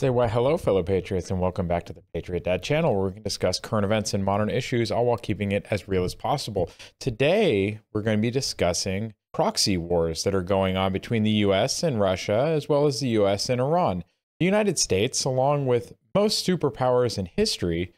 Say why hello fellow patriots and welcome back to the Patriot Dad channel, where we can discuss current events and modern issues, all while keeping it as real as possible. Today we're going to be discussing proxy wars that are going on between the US and Russia, as well as the US and Iran. The United States, along with most superpowers in history,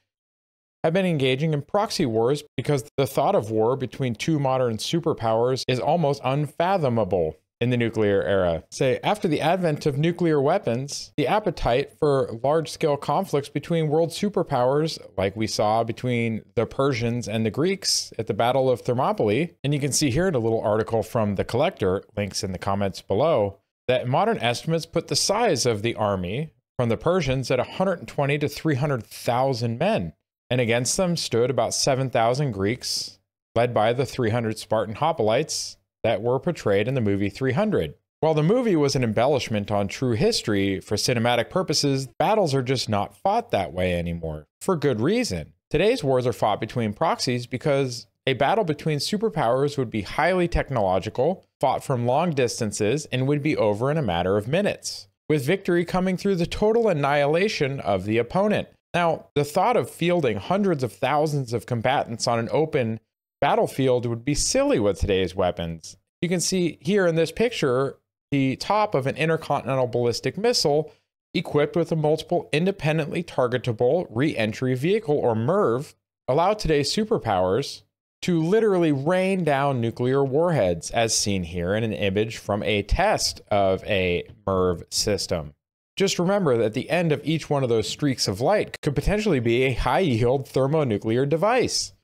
have been engaging in proxy wars because the thought of war between two modern superpowers is almost unfathomable. In the nuclear era, after the advent of nuclear weapons, the appetite for large-scale conflicts between world superpowers, like we saw between the Persians and the Greeks at the Battle of Thermopylae, and you can see here in a little article from The Collector, links in the comments below, that modern estimates put the size of the army from the Persians at 120 to 300,000 men, and against them stood about 7,000 Greeks, led by the 300 Spartan hoplites that were portrayed in the movie 300. While the movie was an embellishment on true history for cinematic purposes, battles are just not fought that way anymore, for good reason. Today's wars are fought between proxies because a battle between superpowers would be highly technological, fought from long distances, and would be over in a matter of minutes, with victory coming through the total annihilation of the opponent. Now, the thought of fielding hundreds of thousands of combatants on an open battlefield would be silly with today's weapons. You can see here in this picture the top of an intercontinental ballistic missile equipped with a multiple independently targetable re-entry vehicle, or MIRV, allowed today's superpowers to literally rain down nuclear warheads, as seen here in an image from a test of a MIRV system. Just remember that the end of each one of those streaks of light could potentially be a high-yield thermonuclear device.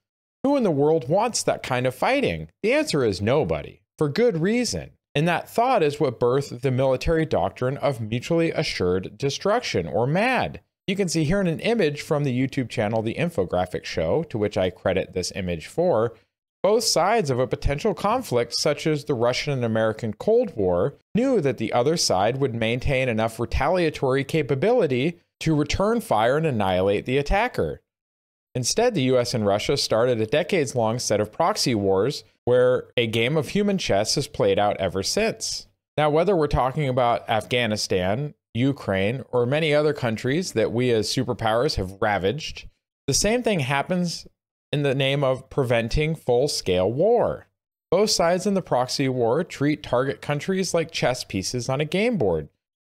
Who in the world wants that kind of fighting? The answer is nobody, for good reason. And that thought is what birthed the military doctrine of mutually assured destruction, or MAD. You can see here in an image from the YouTube channel The Infographics Show, to which I credit this image for, both sides of a potential conflict such as the Russian and American Cold War knew that the other side would maintain enough retaliatory capability to return fire and annihilate the attacker. Instead, the US and Russia started a decades-long set of proxy wars where a game of human chess has played out ever since. Now, whether we're talking about Afghanistan, Ukraine, or many other countries that we as superpowers have ravaged, the same thing happens in the name of preventing full-scale war. Both sides in the proxy war treat target countries like chess pieces on a game board.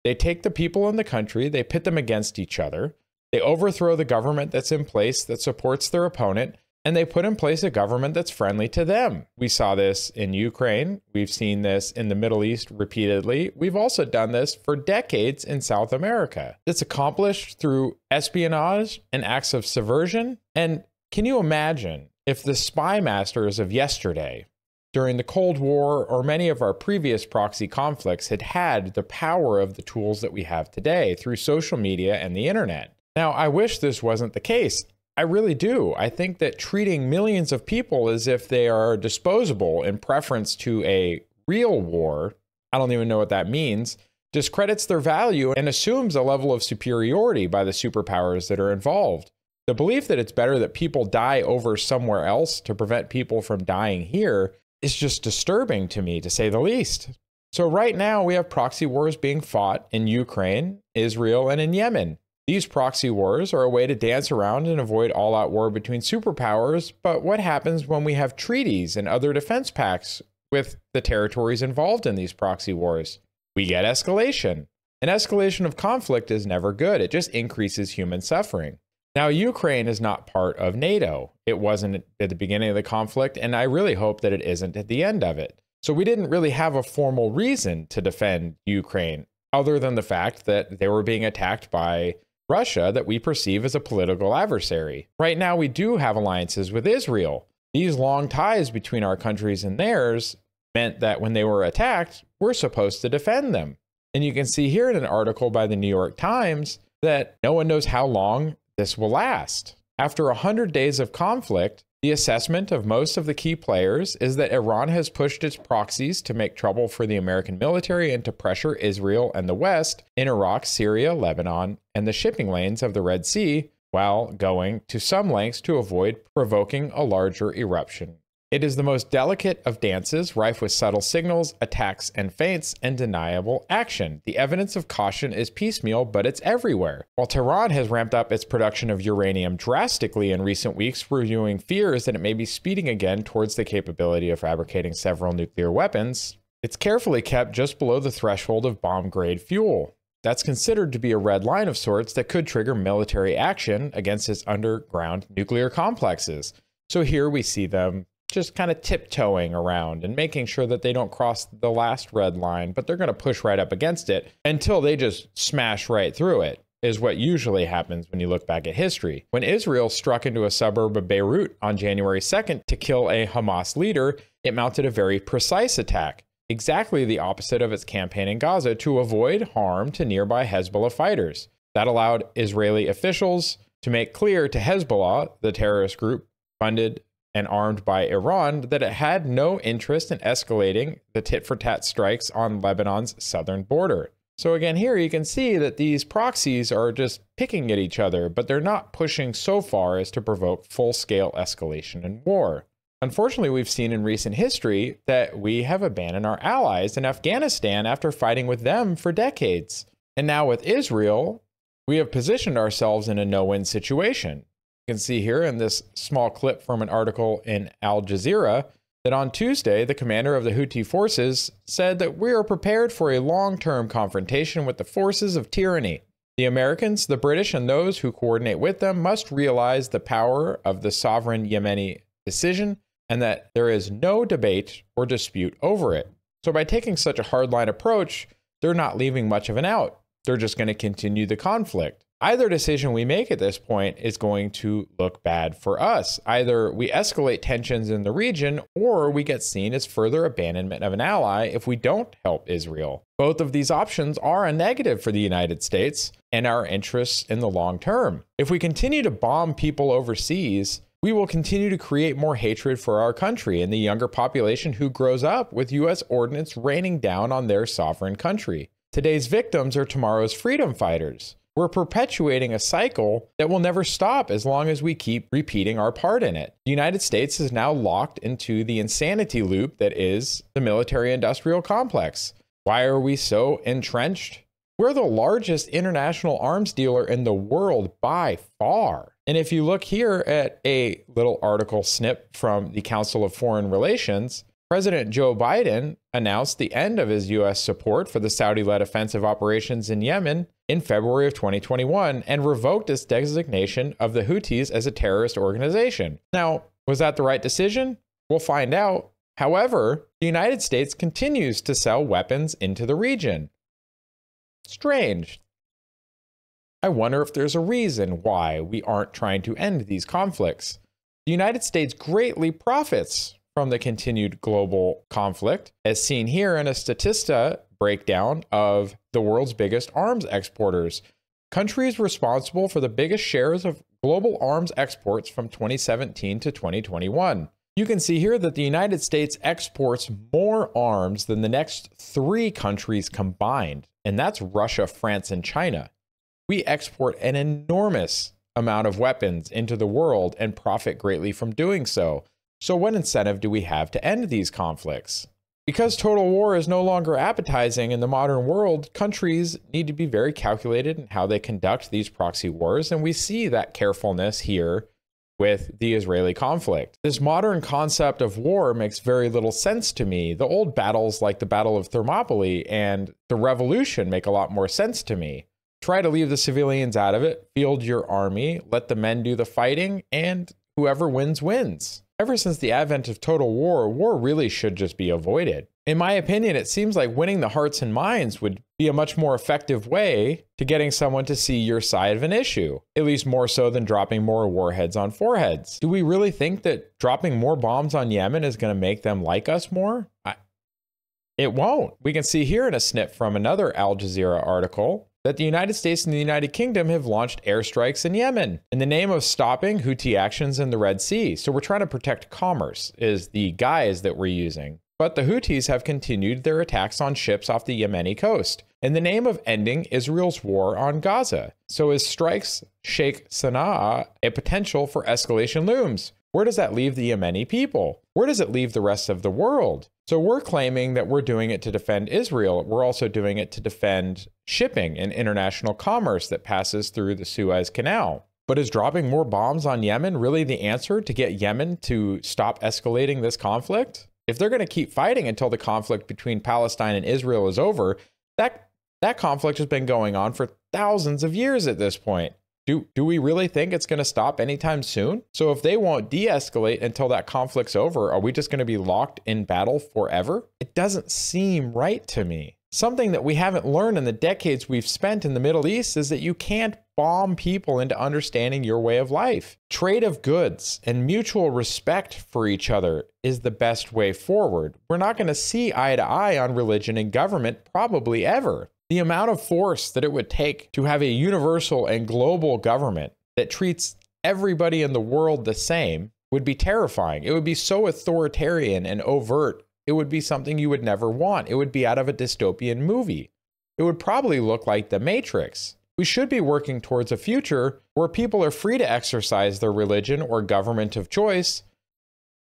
They take the people in the country, they pit them against each other, they overthrow the government that's in place that supports their opponent, and they put in place a government that's friendly to them. We saw this in Ukraine. We've seen this in the Middle East repeatedly. We've also done this for decades in South America. It's accomplished through espionage and acts of subversion. And can you imagine if the spy masters of yesterday, during the Cold War or many of our previous proxy conflicts, had the power of the tools that we have today through social media and the internet? Now, I wish this wasn't the case. I really do. I think that treating millions of people as if they are disposable in preference to a real war, I don't even know what that means, discredits their value and assumes a level of superiority by the superpowers that are involved. The belief that it's better that people die over somewhere else to prevent people from dying here is just disturbing to me, to say the least. So right now we have proxy wars being fought in Ukraine, Israel, and in Yemen. These proxy wars are a way to dance around and avoid all-out war between superpowers, but what happens when we have treaties and other defense pacts with the territories involved in these proxy wars? We get escalation. An escalation of conflict is never good. It just increases human suffering. Now, Ukraine is not part of NATO. It wasn't at the beginning of the conflict, and I really hope that it isn't at the end of it. So we didn't really have a formal reason to defend Ukraine, other than the fact that they were being attacked by Russia that we perceive as a political adversary. Right now, we do have alliances with Israel. These long ties between our countries and theirs meant that when they were attacked, we're supposed to defend them. And you can see here in an article by the New York Times that no one knows how long this will last. After 100 days of conflict, the assessment of most of the key players is that Iran has pushed its proxies to make trouble for the American military and to pressure Israel and the West in Iraq, Syria, Lebanon, and the shipping lanes of the Red Sea, while going to some lengths to avoid provoking a larger eruption It is the most delicate of dances, rife with subtle signals, attacks and feints, and deniable action. The evidence of caution is piecemeal, but it's everywhere. While Tehran has ramped up its production of uranium drastically in recent weeks, renewing fears that it may be speeding again towards the capability of fabricating several nuclear weapons, it's carefully kept just below the threshold of bomb-grade fuel. That's considered to be a red line of sorts that could trigger military action against its underground nuclear complexes. So here we see them just kind of tiptoeing around and making sure that they don't cross the last red line, but they're going to push right up against it until they just smash right through it, is what usually happens when you look back at history. When Israel struck into a suburb of Beirut on January 2nd to kill a Hamas leader, it mounted a very precise attack, exactly the opposite of its campaign in Gaza, to avoid harm to nearby Hezbollah fighters. That allowed Israeli officials to make clear to Hezbollah, the terrorist group funded and armed by Iran, that it had no interest in escalating the tit-for-tat strikes on Lebanon's southern border. So again, here you can see that these proxies are just picking at each other, but they're not pushing so far as to provoke full-scale escalation and war. Unfortunately, we've seen in recent history that we have abandoned our allies in Afghanistan after fighting with them for decades. And now with Israel, we have positioned ourselves in a no-win situation. You can see here in this small clip from an article in Al Jazeera that on Tuesday, the commander of the Houthi forces said that we are prepared for a long-term confrontation with the forces of tyranny. The Americans, the British, and those who coordinate with them must realize the power of the sovereign Yemeni decision and that there is no debate or dispute over it. So by taking such a hardline approach, they're not leaving much of an out. They're just going to continue the conflict. Either decision we make at this point is going to look bad for us. Either we escalate tensions in the region, or we get seen as further abandonment of an ally if we don't help Israel. Both of these options are a negative for the United States and our interests in the long term. If we continue to bomb people overseas, we will continue to create more hatred for our country and the younger population who grows up with U.S. ordinance raining down on their sovereign country. Today's victims are tomorrow's freedom fighters. We're perpetuating a cycle that will never stop as long as we keep repeating our part in it. The United States is now locked into the insanity loop that is the military-industrial complex. Why are we so entrenched? We're the largest international arms dealer in the world by far. And if you look here at a little article snip from the Council of Foreign Relations, President Joe Biden announced the end of his U.S. support for the Saudi-led offensive operations in Yemen in February of 2021 and revoked its designation of the Houthis as a terrorist organization. Now, was that the right decision? We'll find out. However, the United States continues to sell weapons into the region. Strange. I wonder if there's a reason why we aren't trying to end these conflicts. The United States greatly profits from the continued global conflict, as seen here in a Statista breakdown of the world's biggest arms exporters. Countries responsible for the biggest shares of global arms exports from 2017 to 2021. You can see here that the United States exports more arms than the next three countries combined, and that's Russia, France, and China. We export an enormous amount of weapons into the world and profit greatly from doing so. So what incentive do we have to end these conflicts? Because total war is no longer appetizing in the modern world, countries need to be very calculated in how they conduct these proxy wars, and we see that carefulness here with the Israeli conflict. This modern concept of war makes very little sense to me. The old battles like the Battle of Thermopylae and the Revolution make a lot more sense to me. Try to leave the civilians out of it, field your army, let the men do the fighting, and whoever wins, wins. Ever since the advent of total war, war really should just be avoided. In my opinion, it seems like winning the hearts and minds would be a much more effective way to getting someone to see your side of an issue, at least more so than dropping more warheads on foreheads. Do we really think that dropping more bombs on Yemen is going to make them like us more? It won't. We can see here in a snip from another Al Jazeera article that the United States and the United Kingdom have launched airstrikes in Yemen in the name of stopping Houthi actions in the Red Sea. So we're trying to protect commerce is the guise that we're using. But the Houthis have continued their attacks on ships off the Yemeni coast in the name of ending Israel's war on Gaza. So as strikes shake Sana'a, a potential for escalation looms. Where does that leave the Yemeni people? Where does it leave the rest of the world? So we're claiming that we're doing it to defend Israel. We're also doing it to defend shipping and international commerce that passes through the Suez Canal. But is dropping more bombs on Yemen really the answer to get Yemen to stop escalating this conflict? If they're going to keep fighting until the conflict between Palestine and Israel is over, that conflict has been going on for thousands of years at this point. Do we really think it's going to stop anytime soon? So if they won't de-escalate until that conflict's over, are we just going to be locked in battle forever? It doesn't seem right to me. Something that we haven't learned in the decades we've spent in the Middle East is that you can't bomb people into understanding your way of life. Trade of goods and mutual respect for each other is the best way forward. We're not going to see eye to eye on religion and government probably ever. The amount of force that it would take to have a universal and global government that treats everybody in the world the same would be terrifying. It would be so authoritarian and overt. It would be something you would never want. It would be out of a dystopian movie. It would probably look like The Matrix. We should be working towards a future where people are free to exercise their religion or government of choice,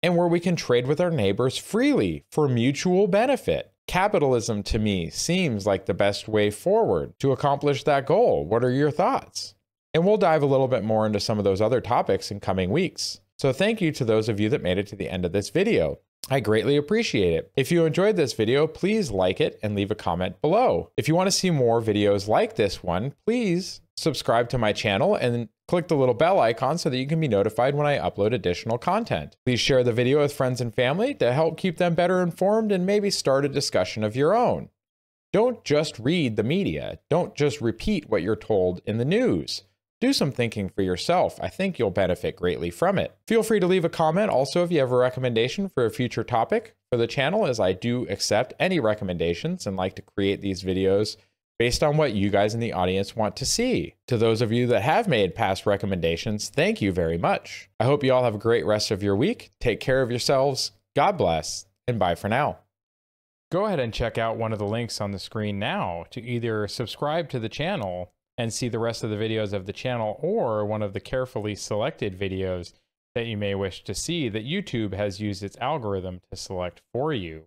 and where we can trade with our neighbors freely for mutual benefit. Capitalism, to me, seems like the best way forward to accomplish that goal. What are your thoughts? And we'll dive a little bit more into some of those other topics in coming weeks. So thank you to those of you that made it to the end of this video. I greatly appreciate it. If you enjoyed this video, please like it and leave a comment below. If you want to see more videos like this one, please subscribe to my channel and click the little bell icon so that you can be notified when I upload additional content. Please share the video with friends and family to help keep them better informed and maybe start a discussion of your own. Don't just read the media. Don't just repeat what you're told in the news. Do some thinking for yourself. I think you'll benefit greatly from it. Feel free to leave a comment also if you have a recommendation for a future topic for the channel, as I do accept any recommendations and like to create these videos based on what you guys in the audience want to see. To those of you that have made past recommendations, thank you very much. I hope you all have a great rest of your week. Take care of yourselves. God bless, and bye for now. Go ahead and check out one of the links on the screen now to either subscribe to the channel and see the rest of the videos of the channel, or one of the carefully selected videos that you may wish to see that YouTube has used its algorithm to select for you.